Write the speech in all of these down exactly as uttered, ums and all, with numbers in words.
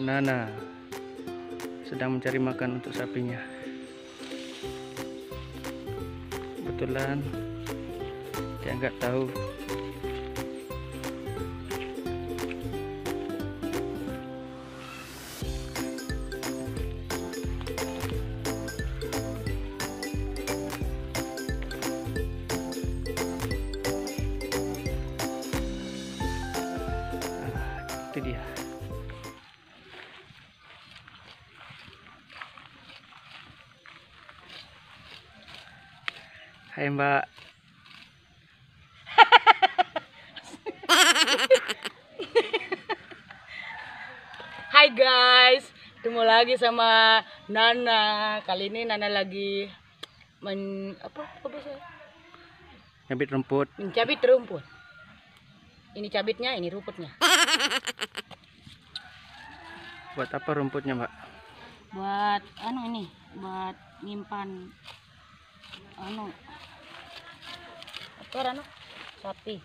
Nana sedang mencari makan untuk sapinya. Kebetulan dia nggak tahu dia. Hai Mbak. Hai guys, ketemu lagi sama Nana. Kali ini Nana lagi men apa apa sih? Cabit rumput. Mencabit rumput. Ini cabitnya, ini rumputnya. Buat apa rumputnya, Mbak? Buat anu ini, buat nyimpan anu. Apa anu? Sapi.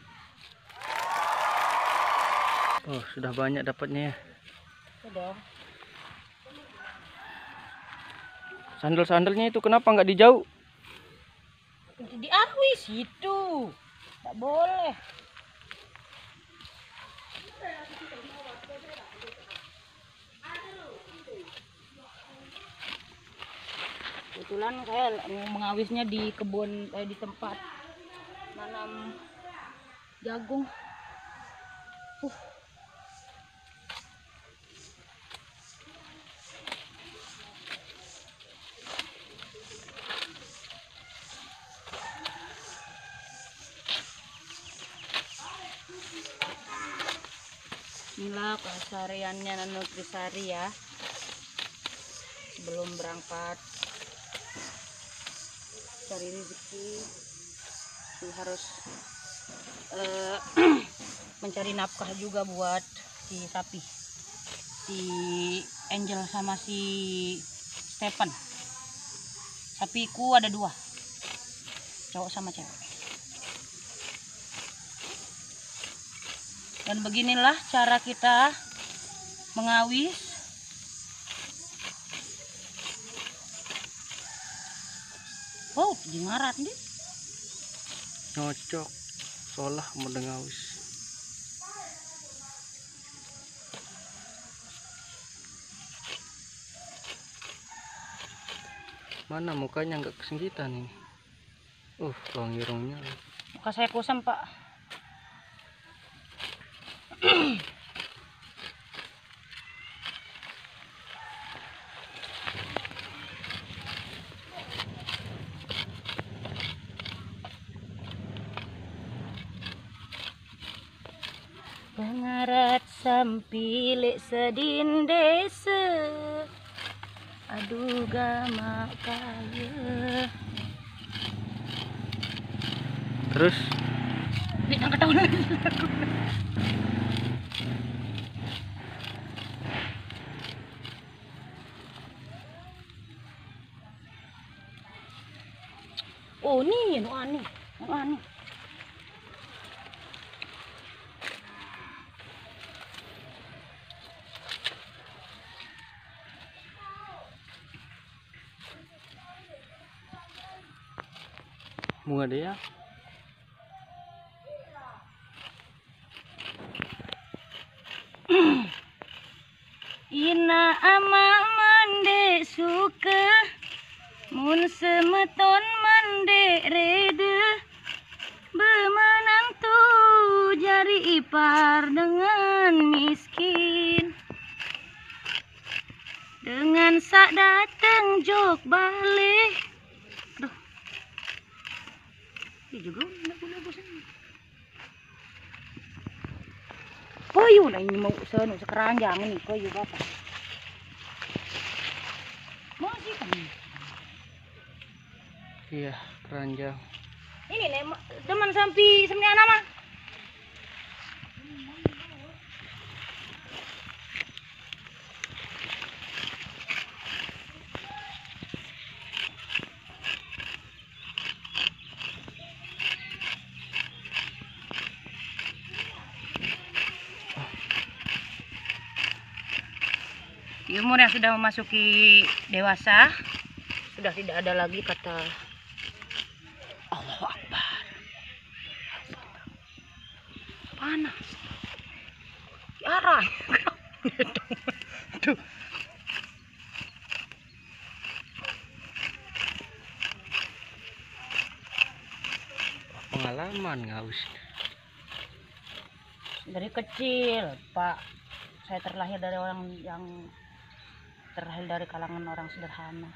Oh, sudah banyak dapatnya ya. Sudah. Sandal-sandalnya itu kenapa nggak dijauh? Diakui situ. Tak boleh. Kebetulan saya mengawisnya di kebun, eh, di tempat nanam jagung. Uh. Inilah kesehariannya Nana Nutrisari ya. Sebelum berangkat cari rezeki itu harus uh, mencari nafkah juga buat si sapi, si Angel sama si Stefan. Sapiku ada dua, cowok sama cewek. Dan beginilah cara kita mengawis. Oh, jengarat nih. Cocok. Seolah mendengawis. Mana mukanya nggak kesengitan ini? Uh, bangirungnya. Muka saya kusam, Pak. Pengarat sampilik sedin desa, aduh gamak kaya. Terus? Bik, angkat tahun lagi. Oh ni, no aneh, no aneh. Bunga dia. Ina ama mande suka, mun semeton mande rede, bemenantu jari ipar dengan miskin, dengan sak dateng jok balik. Juga koyu lah ini mau seno sekeranjang ini koyu apa masih kan? Iya keranjang. Ini nih teman sampai sembilan nama. Di umur yang sudah memasuki dewasa, sudah tidak ada lagi kata Allahu Akbar. Panas. Arah. Tuh. Pengalaman ngaus. Dari kecil, Pak, saya terlahir dari orang yang terlahir dari kalangan orang sederhana.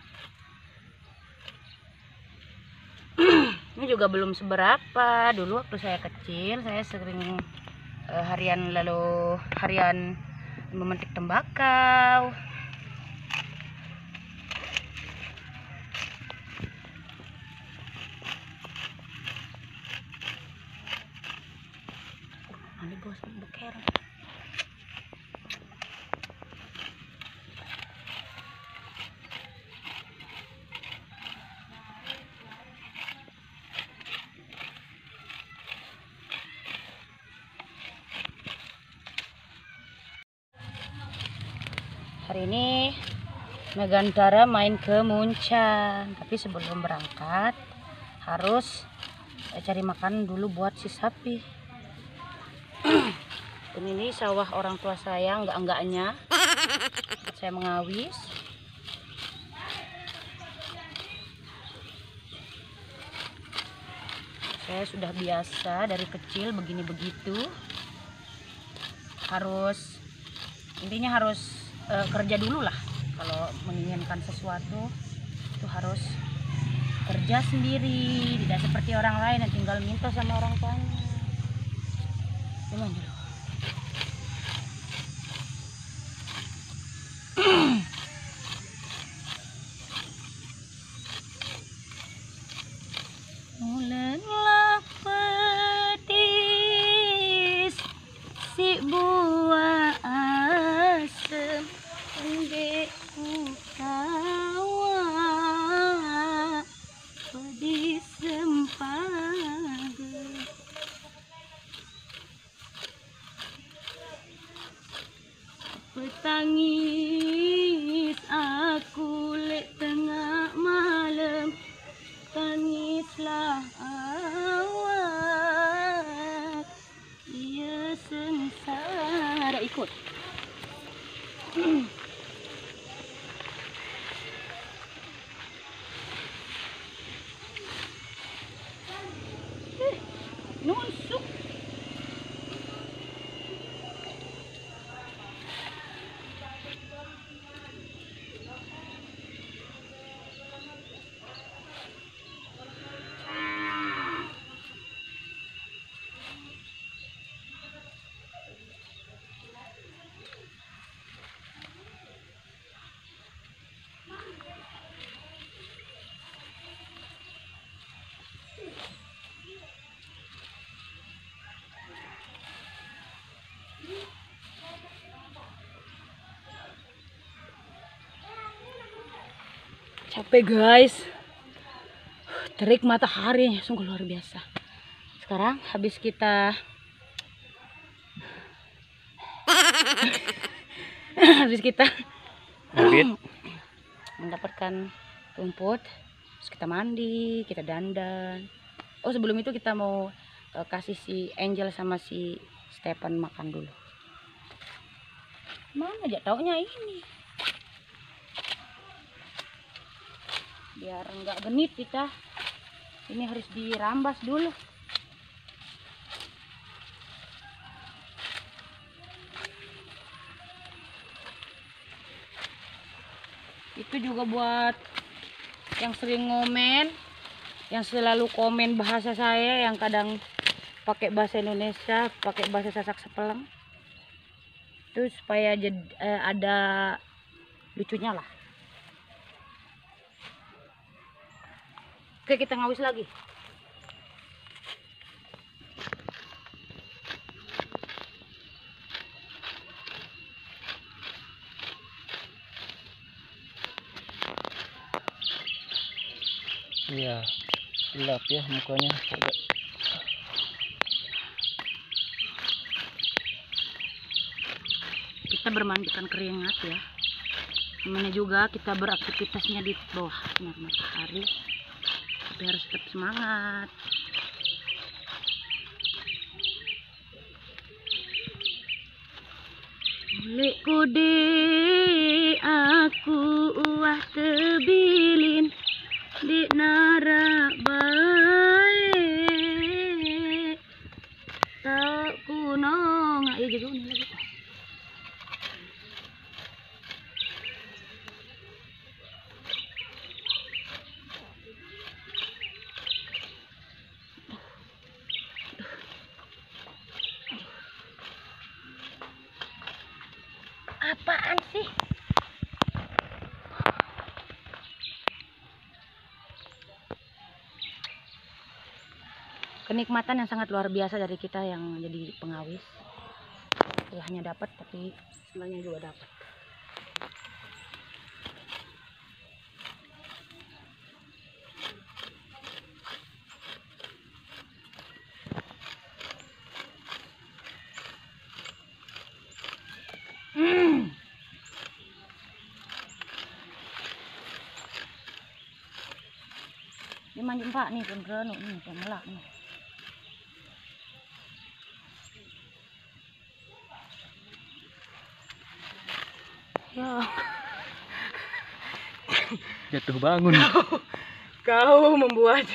Ini juga belum seberapa. Dulu waktu saya kecil, saya sering eh, harian lalu harian memetik tembakau. Ini bos beker. Hari ini megantara main ke Muncan, tapi sebelum berangkat harus cari makan dulu buat si sapi. Ini sawah orang tua saya, enggak enggaknya saya mengawis. Saya sudah biasa dari kecil begini begitu. Harus intinya harus E, kerja dulu lah, kalau menginginkan sesuatu itu harus kerja sendiri, tidak seperti orang lain yang tinggal minta sama orang tuanya. Gimana? Petangis aku lek tengah malam, tangislah awak, ia sengsara ikut. Eh, nusuk. Capek guys, terik matahari sungguh luar biasa. Sekarang habis kita habis kita mendapatkan rumput, terus kita mandi, kita dandan. Oh sebelum itu kita mau uh, kasih si Angel sama si Stefan makan dulu. Mana aja taunya ini, biar enggak genit kita. Ini harus dirambas dulu. Itu juga buat yang sering ngomen, yang selalu komen bahasa saya, yang kadang pakai bahasa Indonesia, pakai bahasa Sasak Sepelang. Itu supaya jad, eh, ada lucunya lah. Oke, kita ngawis lagi. Iya, gelap ya mukanya. Kita bermandikan keringat ya. namanya juga kita beraktivitasnya di bawah sinar matahari, tapi harus tetap semangat. Golek kode aku uah tebilin di narak baik tak kuno nggak ya juga ini lagi. Apaan sih? Kenikmatan yang sangat luar biasa dari kita yang jadi pengawis. Tidak hanya dapat, tapi semuanya juga dapat. Pak nih beneran nih pemelak nih. Ya. Jatuh bangun. Kau, kau membuat.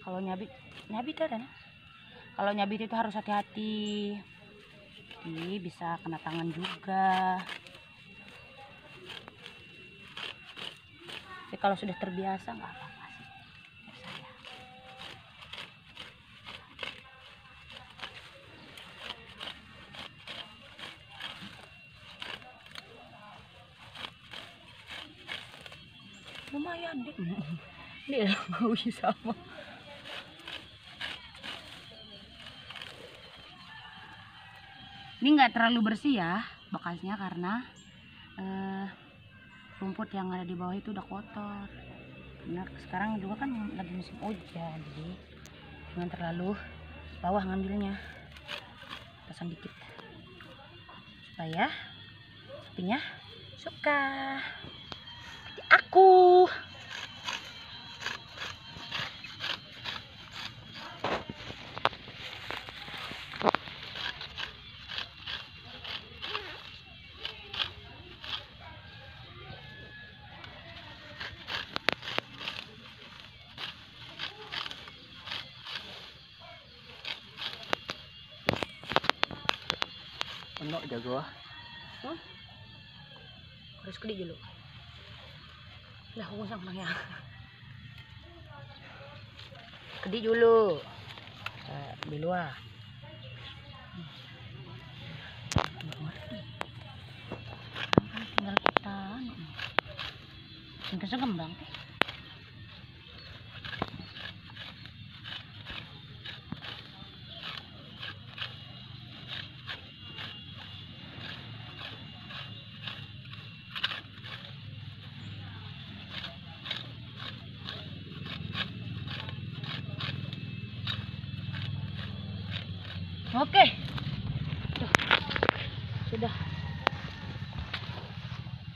Kalau nyabit, nyabit ada. Kalau nyabit itu harus hati-hati. Ini bisa kena tangan juga. Tapi kalau sudah terbiasa nggak apa-apa. Lumayan deh, ini mau sama. Ini nggak terlalu bersih ya bekasnya karena eh, rumput yang ada di bawah itu udah kotor. Nah, sekarang juga kan lagi musim hujan, jadi jangan terlalu bawah ngambilnya, pesan dikit supaya sapinya suka. Aku enak jago ah. Hah? Harus gede dulu. Lah usang banyak. Kedi dulu. Eh, di luar. Tinggal kita. Tinggal segembang. Oke, tuh, sudah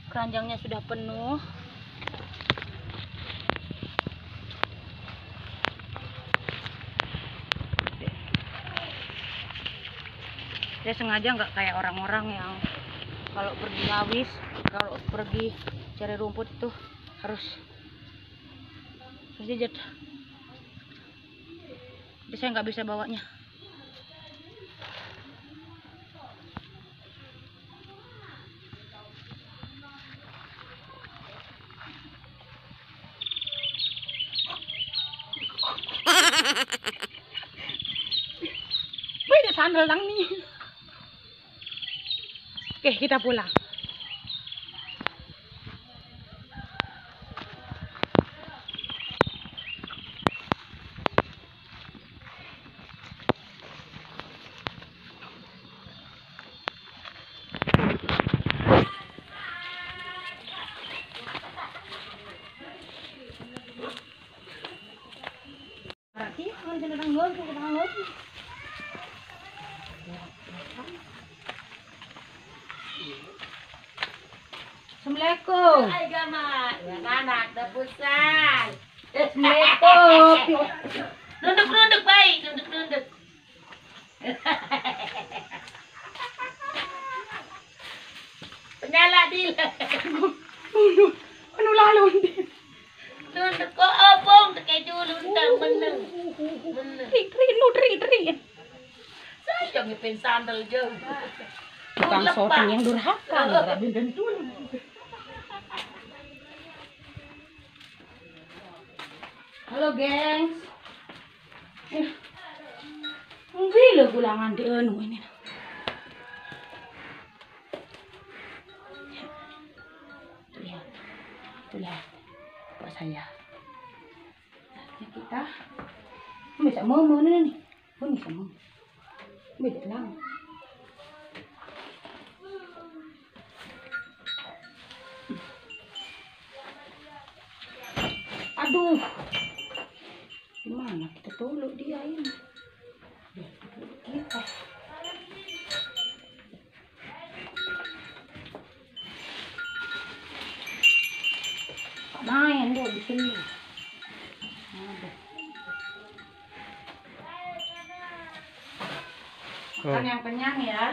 keranjangnya sudah penuh. Saya sengaja nggak kayak orang-orang yang kalau pergi ngawis, kalau pergi cari rumput itu harus berjejer. Jadi saya nggak bisa bawanya. Sandal lang ni. Oke, kita pulang. Assalamualaikum. Anak tebusan. Assalamualaikum. Nunduk nunduk baik, nunduk nunduk. Penyala dil. Nunduk, penulah lunduk. Nunduk kok opong terkejut luntar meneng. Trik trik nutri trik. Saya jangan ngepin sandal jauh. Tukang soteng yang durhaka, Rabi dan Tun. Halo, gengs. Nggih lho gulangan di anu ini. Lihat. Lihat. Kok saya. Ini kita. Bisa momo nih. Pun bisa momo. Bisa lang. Aduh, gimana kita tolong dia ini? Dia tolong kita. Main dia di sini. Makan yang kenyang ya.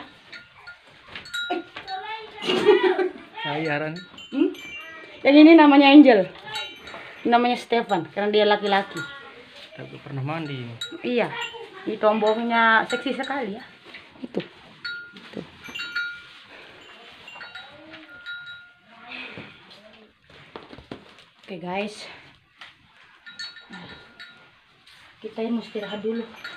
Sayaran. Hmm? Yang ini namanya Angel. Namanya Stefan karena dia laki-laki. Tapi pernah mandi. Iya, ini tombongnya seksi sekali ya. Itu. Itu. Oke guys, kita mesti istirahat dulu.